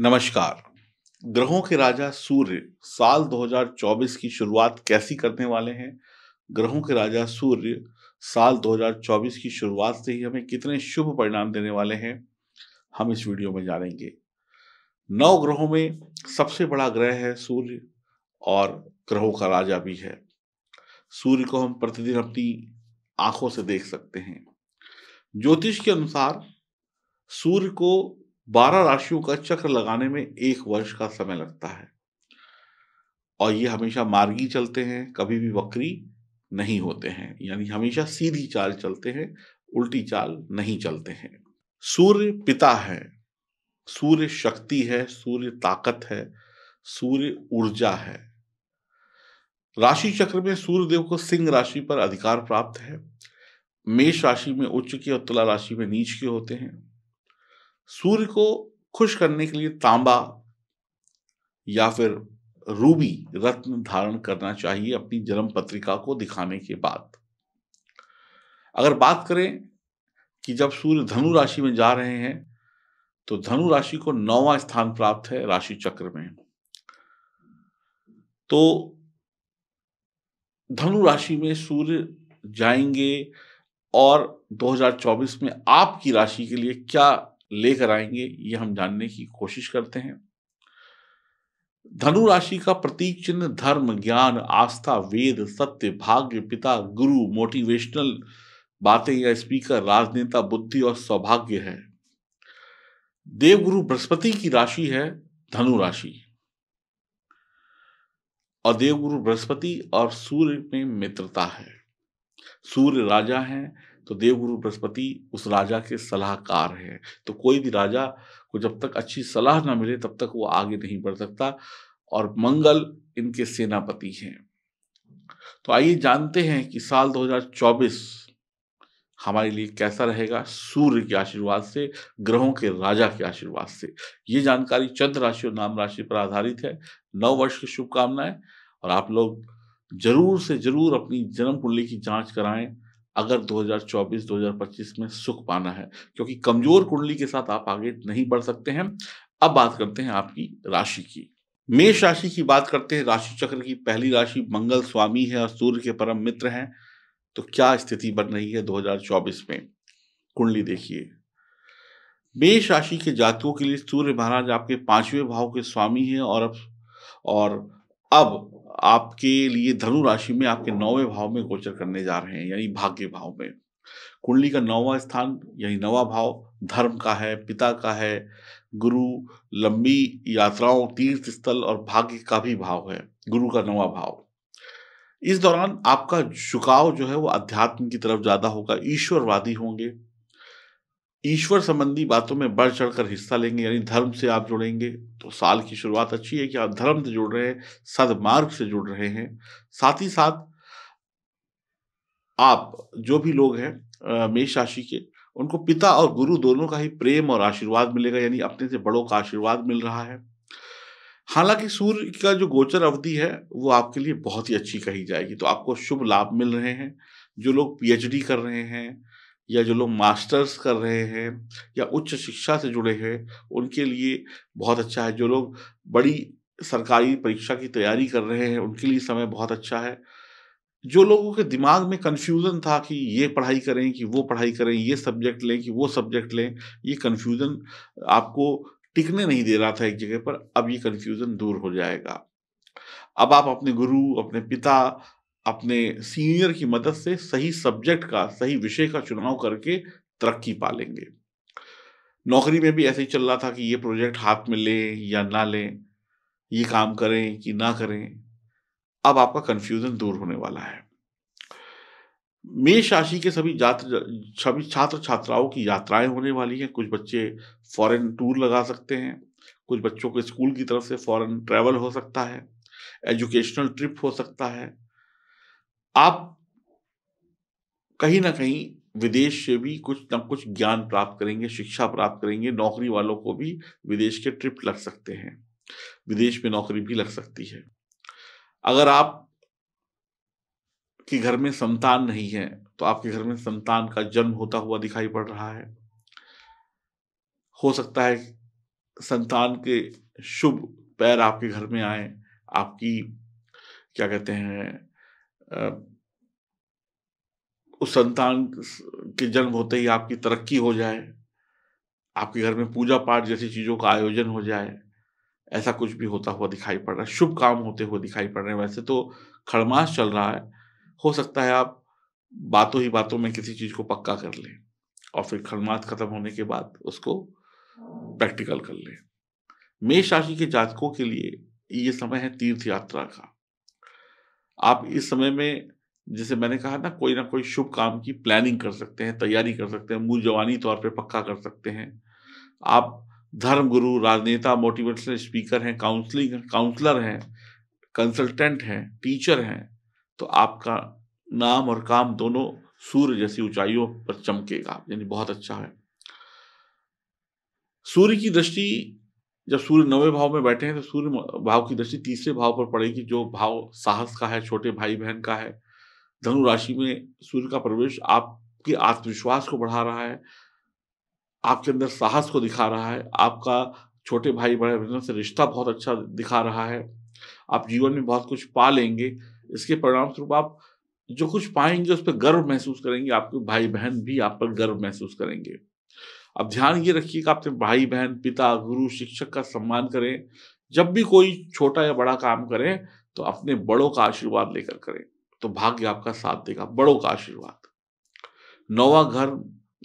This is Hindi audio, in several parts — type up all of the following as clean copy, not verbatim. नमस्कार। ग्रहों के राजा सूर्य साल 2024 की शुरुआत कैसी करने वाले हैं, ग्रहों के राजा सूर्य साल 2024 की शुरुआत से ही हमें कितने शुभ परिणाम देने वाले हैं, हम इस वीडियो में जानेंगे। 9 ग्रहों में सबसे बड़ा ग्रह है सूर्य और ग्रहों का राजा भी है। सूर्य को हम प्रतिदिन अपनी आंखों से देख सकते हैं। ज्योतिष के अनुसार सूर्य को 12 राशियों का चक्र लगाने में 1 वर्ष का समय लगता है और ये हमेशा मार्गी चलते हैं, कभी भी वक्री नहीं होते हैं, यानी हमेशा सीधी चाल चलते हैं, उल्टी चाल नहीं चलते हैं। सूर्य पिता है, सूर्य शक्ति है, सूर्य ताकत है, सूर्य ऊर्जा है। राशि चक्र में सूर्य देव को सिंह राशि पर अधिकार प्राप्त है। मेष राशि में उच्च के और तुला राशि में नीच के होते हैं। सूर्य को खुश करने के लिए तांबा या फिर रूबी रत्न धारण करना चाहिए अपनी जन्म पत्रिका को दिखाने के बाद। अगर बात करें कि जब सूर्य धनु राशि में जा रहे हैं तो धनु राशि को 9वां स्थान प्राप्त है राशि चक्र में, तो धनु राशि में सूर्य जाएंगे और 2024 में आपकी राशि के लिए क्या लेकर आएंगे ये हम जानने की कोशिश करते हैं। धनु राशि का प्रतीक चिन्ह धर्म, ज्ञान, आस्था, वेद, सत्य, भाग्य, पिता, गुरु, मोटिवेशनल बातें या स्पीकर, राजनेता, बुद्धि और सौभाग्य है। देवगुरु बृहस्पति की राशि है धनु राशि और देवगुरु बृहस्पति और सूर्य में मित्रता है। सूर्य राजा हैं तो देवगुरु बृहस्पति उस राजा के सलाहकार हैं, तो कोई भी राजा को जब तक अच्छी सलाह ना मिले तब तक वो आगे नहीं बढ़ सकता और मंगल इनके सेनापति हैं। तो आइए जानते हैं कि साल 2024 हमारे लिए कैसा रहेगा सूर्य के आशीर्वाद से, ग्रहों के राजा के आशीर्वाद से। ये जानकारी चंद्र राशि और नाम राशि पर आधारित है। 9 वर्ष की शुभकामनाएं और आप लोग जरूर से जरूर अपनी जन्म कुंडली की जाँच कराएं अगर 2024-2025 में सुख पाना है, क्योंकि कमजोर कुंडली के साथ आप आगे नहीं बढ़ सकते हैं। अब बात करते हैं आपकी राशि की। मेष राशि की बात करते हैं। राशि चक्र की पहली राशि मंगल स्वामी है और सूर्य के परम मित्र हैं, तो क्या स्थिति बन रही है 2024 में, कुंडली देखिए। मेष राशि के जातकों के लिए सूर्य महाराज आपके 5वें भाव के स्वामी है और अब आपके लिए धनु राशि में आपके 9वें भाव में गोचर करने जा रहे हैं, यानी भाग्य भाव में। कुंडली का 9वां स्थान यानी 9वां भाव धर्म का है, पिता का है, गुरु, लंबी यात्राओं, तीर्थ स्थल और भाग्य का भी भाव है, गुरु का 9वां भाव। इस दौरान आपका झुकाव जो है वो अध्यात्म की तरफ ज्यादा होगा, ईश्वरवादी होंगे, ईश्वर संबंधी बातों में बढ़ चढ़कर हिस्सा लेंगे, यानी धर्म से आप जुड़ेंगे। तो साल की शुरुआत अच्छी है कि आप धर्म से जुड़ रहे हैं, सदमार्ग से जुड़ रहे हैं। साथ ही साथ आप जो भी लोग हैं मेष राशि के, उनको पिता और गुरु दोनों का ही प्रेम और आशीर्वाद मिलेगा, यानी अपने से बड़ों का आशीर्वाद मिल रहा है। हालांकि सूर्य का जो गोचर अवधि है वो आपके लिए बहुत ही अच्छी कही जाएगी, तो आपको शुभ लाभ मिल रहे हैं। जो लोग PhD कर रहे हैं या जो लोग मास्टर्स कर रहे हैं या उच्च शिक्षा से जुड़े हैं उनके लिए बहुत अच्छा है। जो लोग बड़ी सरकारी परीक्षा की तैयारी कर रहे हैं उनके लिए समय बहुत अच्छा है। जो लोगों के दिमाग में कन्फ्यूज़न था कि ये पढ़ाई करें कि वो पढ़ाई करें, ये सब्जेक्ट लें कि वो सब्जेक्ट लें, ये कन्फ्यूज़न आपको टिकने नहीं दे रहा था एक जगह पर, अब ये कन्फ्यूज़न दूर हो जाएगा। अब आप अपने गुरु, अपने पिता, अपने सीनियर की मदद से सही सब्जेक्ट का, सही विषय का चुनाव करके तरक्की पा लेंगे। नौकरी में भी ऐसे ही चल रहा था कि ये प्रोजेक्ट हाथ में लें या ना लें, ये काम करें कि ना करें, अब आपका कंफ्यूजन दूर होने वाला है। मेष राशि के सभी छात्र छात्राओं की यात्राएं होने वाली हैं। कुछ बच्चे फॉरेन टूर लगा सकते हैं, कुछ बच्चों को स्कूल की तरफ से फॉरेन ट्रैवल हो सकता है, एजुकेशनल ट्रिप हो सकता है। आप कहीं ना कहीं विदेश से भी कुछ ना कुछ ज्ञान प्राप्त करेंगे, शिक्षा प्राप्त करेंगे। नौकरी वालों को भी विदेश के ट्रिप लग सकते हैं, विदेश में नौकरी भी लग सकती है। अगर आप के घर में संतान नहीं है तो आपके घर में संतान का जन्म होता हुआ दिखाई पड़ रहा है। हो सकता है संतान के शुभ पैर आपके घर में आए, आपकी क्या कहते हैं उस संतान के जन्म होते ही आपकी तरक्की हो जाए, आपके घर में पूजा पाठ जैसी चीज़ों का आयोजन हो जाए, ऐसा कुछ भी होता हुआ दिखाई पड़ रहा है। शुभ काम होते हुए दिखाई पड़ रहे हैं। वैसे तो खड़मास चल रहा है, हो सकता है आप बातों ही बातों में किसी चीज़ को पक्का कर लें और फिर खड़मास खत्म होने के बाद उसको प्रैक्टिकल कर लें। मेष राशि के जातकों के लिए ये समय है तीर्थ यात्रा का। आप इस समय में जैसे मैंने कहा ना कोई शुभ काम की प्लानिंग कर सकते हैं, तैयारी कर सकते हैं, मुंह जवानी तौर पे पक्का कर सकते हैं। आप धर्म गुरु, राजनेता, मोटिवेशनल स्पीकर हैं, काउंसलर हैं, कंसल्टेंट हैं, टीचर हैं, तो आपका नाम और काम दोनों सूर्य जैसी ऊंचाइयों पर चमकेगा, यानी बहुत अच्छा है। सूर्य की दृष्टि जब सूर्य 9वें भाव में बैठे हैं तो सूर्य भाव की दृष्टि 3रे भाव पर पड़ेगी, जो भाव साहस का है, छोटे भाई बहन का है। धनु राशि में सूर्य का प्रवेश आपके आत्मविश्वास को बढ़ा रहा है, आपके अंदर साहस को दिखा रहा है, आपका छोटे भाई बहन से रिश्ता बहुत अच्छा दिखा रहा है। आप जीवन में बहुत कुछ पा लेंगे, इसके परिणाम स्वरूप आप जो कुछ पाएंगे उस पर गर्व महसूस करेंगे, आपके भाई बहन भी आप पर गर्व महसूस करेंगे। अब ध्यान ये रखिए कि आपके भाई बहन, पिता, गुरु, शिक्षक का सम्मान करें। जब भी कोई छोटा या बड़ा काम करें तो अपने बड़ों का आशीर्वाद लेकर करें, तो भाग्य आपका साथ देगा, बड़ों का आशीर्वाद। 9वां घर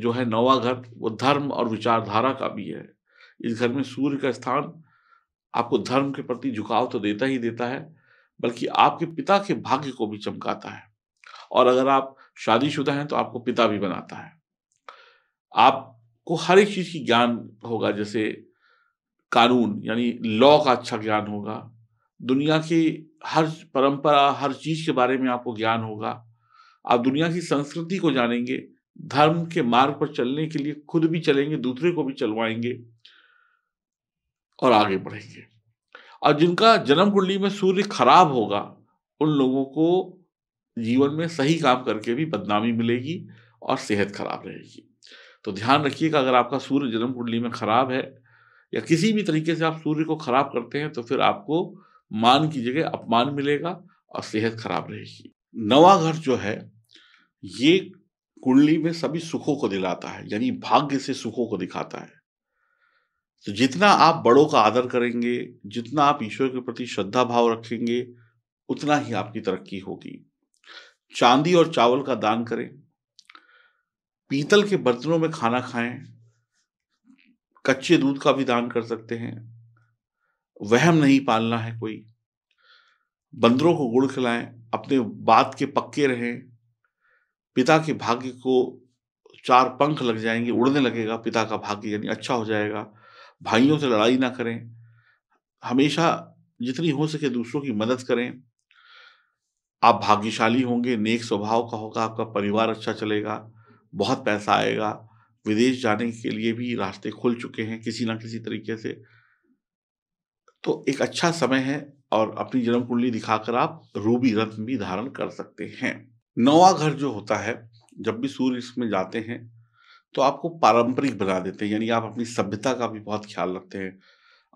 जो है, 9वां घर वो धर्म और विचारधारा का भी है। इस घर में सूर्य का स्थान आपको धर्म के प्रति झुकाव तो देता ही देता है, बल्कि आपके पिता के भाग्य को भी चमकाता है, और अगर आप शादीशुदा हैं तो आपको पिता भी बनाता है। आपको हर एक चीज़ की ज्ञान होगा, जैसे कानून यानी लॉ का अच्छा ज्ञान होगा, दुनिया की हर परंपरा, हर चीज़ के बारे में आपको ज्ञान होगा। आप दुनिया की संस्कृति को जानेंगे, धर्म के मार्ग पर चलने के लिए खुद भी चलेंगे, दूसरे को भी चलवाएंगे और आगे बढ़ेंगे। और जिनका जन्म कुंडली में सूर्य खराब होगा उन लोगों को जीवन में सही काम करके भी बदनामी मिलेगी और सेहत खराब रहेगी। तो ध्यान रखिएगा, अगर आपका सूर्य जन्म कुंडली में खराब है या किसी भी तरीके से आप सूर्य को खराब करते हैं तो फिर आपको मान की जगह अपमान मिलेगा और सेहत खराब रहेगी। 9वां घर जो है ये कुंडली में सभी सुखों को दिलाता है, यानी भाग्य से सुखों को दिखाता है। तो जितना आप बड़ों का आदर करेंगे, जितना आप ईश्वर के प्रति श्रद्धा भाव रखेंगे, उतना ही आपकी तरक्की होगी। चांदी और चावल का दान करें, पीतल के बर्तनों में खाना खाएं, कच्चे दूध का भी दान कर सकते हैं। वहम नहीं पालना है कोई, बंदरों को गुड़ खिलाएं, अपने बात के पक्के रहें। पिता के भाग्य को 4 पंख लग जाएंगे, उड़ने लगेगा पिता का भाग्य, यानी अच्छा हो जाएगा। भाइयों से लड़ाई ना करें, हमेशा जितनी हो सके दूसरों की मदद करें। आप भाग्यशाली होंगे, नेक स्वभाव का होगा, आपका परिवार अच्छा चलेगा, बहुत पैसा आएगा। विदेश जाने के लिए भी रास्ते खुल चुके हैं किसी ना किसी तरीके से, तो एक अच्छा समय है। और अपनी जन्म कुंडली दिखाकर आप रूबी रत्न भी धारण कर सकते हैं। 9वां घर जो होता है, जब भी सूर्य इसमें जाते हैं तो आपको पारंपरिक बना देते हैं, यानी आप अपनी सभ्यता का भी बहुत ख्याल रखते हैं,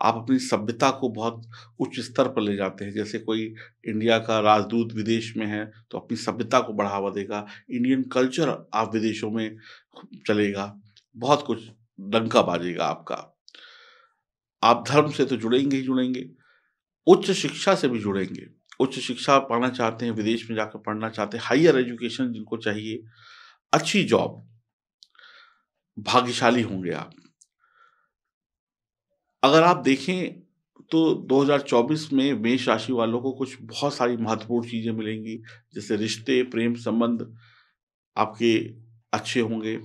आप अपनी सभ्यता को बहुत उच्च स्तर पर ले जाते हैं। जैसे कोई इंडिया का राजदूत विदेश में है तो अपनी सभ्यता को बढ़ावा देगा, इंडियन कल्चर आप विदेशों में चलेगा, बहुत कुछ डंका बाजेगा आपका। आप धर्म से तो जुड़ेंगे ही जुड़ेंगे, उच्च शिक्षा से भी जुड़ेंगे। उच्च शिक्षा पाना चाहते हैं, विदेश में जाकर पढ़ना चाहते हैं, हायर एजुकेशन जिनको चाहिए, अच्छी जॉब, भाग्यशाली होंगे आप। अगर आप देखें तो 2024 में मेष राशि वालों को कुछ बहुत सारी महत्वपूर्ण चीज़ें मिलेंगी, जैसे रिश्ते, प्रेम संबंध आपके अच्छे होंगे।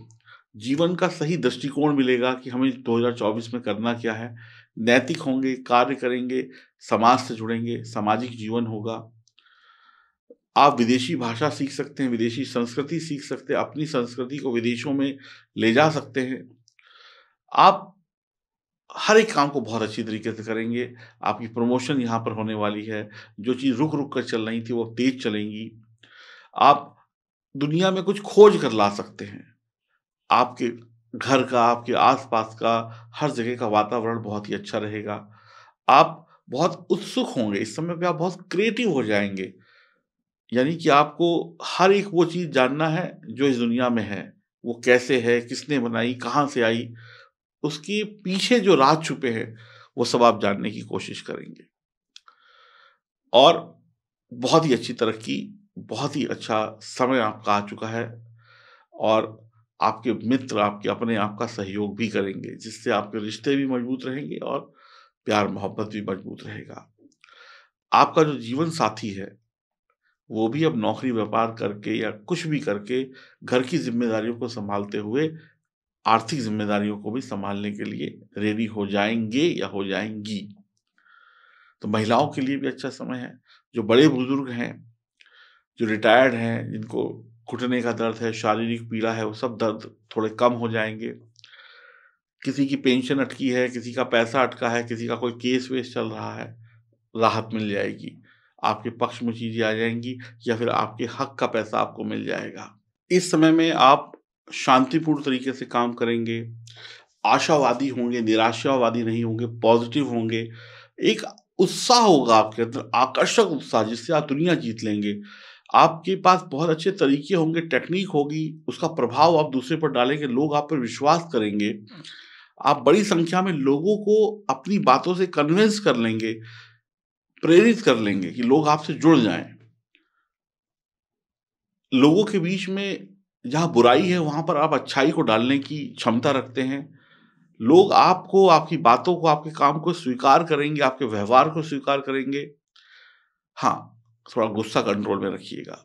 जीवन का सही दृष्टिकोण मिलेगा कि हमें 2024 में करना क्या है। नैतिक होंगे, कार्य करेंगे, समाज से जुड़ेंगे, सामाजिक जीवन होगा। आप विदेशी भाषा सीख सकते हैं, विदेशी संस्कृति सीख सकते हैं, अपनी संस्कृति को विदेशों में ले जा सकते हैं। आप हर एक काम को बहुत अच्छी तरीके से करेंगे। आपकी प्रमोशन यहाँ पर होने वाली है, जो चीज़ रुक रुक कर चल रही थी वो तेज चलेंगी। आप दुनिया में कुछ खोज कर ला सकते हैं, आपके घर का, आपके आसपास का, हर जगह का वातावरण बहुत ही अच्छा रहेगा। आप बहुत उत्सुक होंगे, इस समय पे आप बहुत क्रिएटिव हो जाएंगे, यानी कि आपको हर एक वो चीज़ जानना है जो इस दुनिया में है, वो कैसे है, किसने बनाई, कहाँ से आई, उसके पीछे जो राज छुपे हैं वो सब आप जानने की कोशिश करेंगे और बहुत ही अच्छी तरक्की, बहुत ही अच्छा समय आपका आ चुका है। और आपके मित्र आपके अपने आपका सहयोग भी करेंगे, जिससे आपके रिश्ते भी मजबूत रहेंगे और प्यार मोहब्बत भी मजबूत रहेगा। आपका जो जीवन साथी है वो भी अब नौकरी व्यापार करके या कुछ भी करके घर की जिम्मेदारियों को संभालते हुए आर्थिक जिम्मेदारियों को भी संभालने के लिए रेडी हो जाएंगे या हो जाएंगी। तो महिलाओं के लिए भी अच्छा समय है। जो बड़े बुजुर्ग हैं, जो रिटायर्ड हैं, जिनको घुटने का दर्द है, शारीरिक पीड़ा है, वो सब दर्द थोड़े कम हो जाएंगे। किसी की पेंशन अटकी है, किसी का पैसा अटका है, किसी का कोई केस वेस चल रहा है, राहत मिल जाएगी। आपके पक्ष में चीज़ें आ जाएंगी या फिर आपके हक का पैसा आपको मिल जाएगा। इस समय में आप शांतिपूर्ण तरीके से काम करेंगे, आशावादी होंगे, निराशावादी नहीं होंगे, पॉजिटिव होंगे। एक उत्साह होगा आपके अंदर, आकर्षक उत्साह, जिससे आप दुनिया जीत लेंगे। आपके पास बहुत अच्छे तरीके होंगे, टेक्निक होगी, उसका प्रभाव आप दूसरे पर डालेंगे, लोग आप पर विश्वास करेंगे। आप बड़ी संख्या में लोगों को अपनी बातों से कन्विंस कर लेंगे, प्रेरित कर लेंगे कि लोग आपसे जुड़ जाएं। लोगों के बीच में जहाँ बुराई है वहाँ पर आप अच्छाई को डालने की क्षमता रखते हैं। लोग आपको, आपकी बातों को, आपके काम को स्वीकार करेंगे, आपके व्यवहार को स्वीकार करेंगे। हाँ, थोड़ा गुस्सा कंट्रोल में रखिएगा।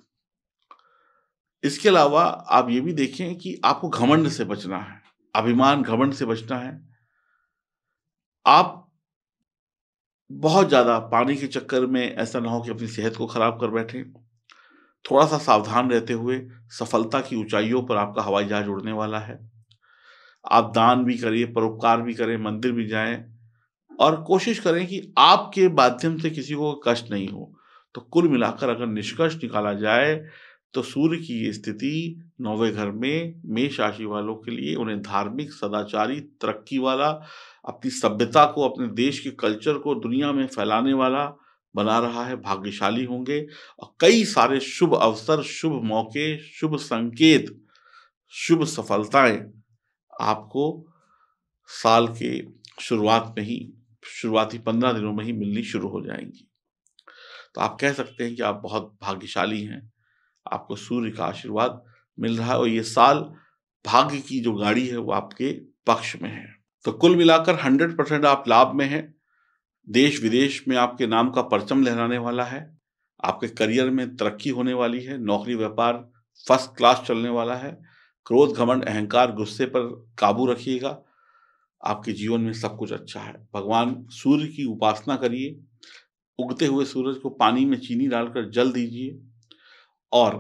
इसके अलावा आप ये भी देखें कि आपको घमंड से बचना है, अभिमान घमंड से बचना है। आप बहुत ज़्यादा पानी के चक्कर में ऐसा ना हो कि अपनी सेहत को ख़राब कर बैठें। थोड़ा सा सावधान रहते हुए सफलता की ऊंचाइयों पर आपका हवाई जहाज उड़ने वाला है। आप दान भी करिए, परोपकार भी करें, मंदिर भी जाएं और कोशिश करें कि आपके माध्यम से किसी को कष्ट नहीं हो। तो कुल मिलाकर अगर निष्कर्ष निकाला जाए तो सूर्य की ये स्थिति 9वें घर में मेष राशि वालों के लिए उन्हें धार्मिक, सदाचारी, तरक्की वाला, अपनी सभ्यता को, अपने देश के कल्चर को दुनिया में फैलाने वाला बना रहा है। भाग्यशाली होंगे और कई सारे शुभ अवसर, शुभ मौके, शुभ संकेत, शुभ सफलताएं आपको साल के शुरुआत में ही, शुरुआती 15 दिनों में ही मिलनी शुरू हो जाएंगी। तो आप कह सकते हैं कि आप बहुत भाग्यशाली हैं, आपको सूर्य का आशीर्वाद मिल रहा है और ये साल भाग्य की जो गाड़ी है वो आपके पक्ष में है। तो कुल मिलाकर 100% आप लाभ में हैं। देश विदेश में आपके नाम का परचम लहराने वाला है। आपके करियर में तरक्की होने वाली है। नौकरी व्यापार फर्स्ट क्लास चलने वाला है। क्रोध, घमंड, अहंकार, गुस्से पर काबू रखिएगा। आपके जीवन में सब कुछ अच्छा है। भगवान सूर्य की उपासना करिए। उगते हुए सूरज को पानी में चीनी डालकर जल दीजिए और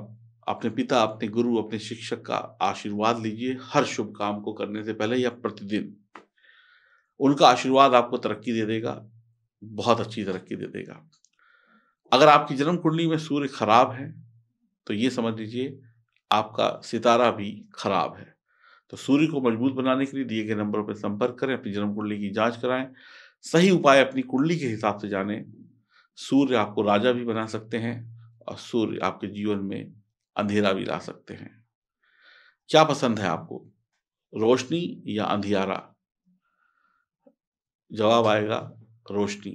अपने पिता, अपने गुरु, अपने शिक्षक का आशीर्वाद लीजिए। हर शुभ काम को करने से पहले या प्रतिदिन उनका आशीर्वाद आपको तरक्की दे देगा, बहुत अच्छी तरक्की दे देगा। अगर आपकी जन्म कुंडली में सूर्य खराब है तो ये समझ लीजिए आपका सितारा भी खराब है। तो सूर्य को मजबूत बनाने के लिए दिए गए नंबरों पर संपर्क करें, अपनी जन्म कुंडली की जाँच कराएं, सही उपाय अपनी कुंडली के हिसाब से जानें। सूर्य आपको राजा भी बना सकते हैं और सूर्य आपके जीवन में अंधेरा भी ला सकते हैं। क्या पसंद है आपको, रोशनी या अंधियारा? जवाब आएगा रोशनी।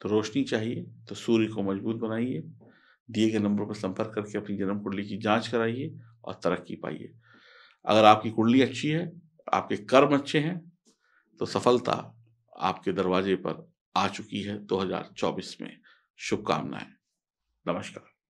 तो रोशनी चाहिए तो सूर्य को मजबूत बनाइए। दिए गए नंबरों पर संपर्क करके अपनी जन्म कुंडली की जांच कराइए और तरक्की पाइए। अगर आपकी कुंडली अच्छी है, आपके कर्म अच्छे हैं तो सफलता आपके दरवाजे पर आ चुकी है 2024 में। शुभकामनाएं। नमस्कार।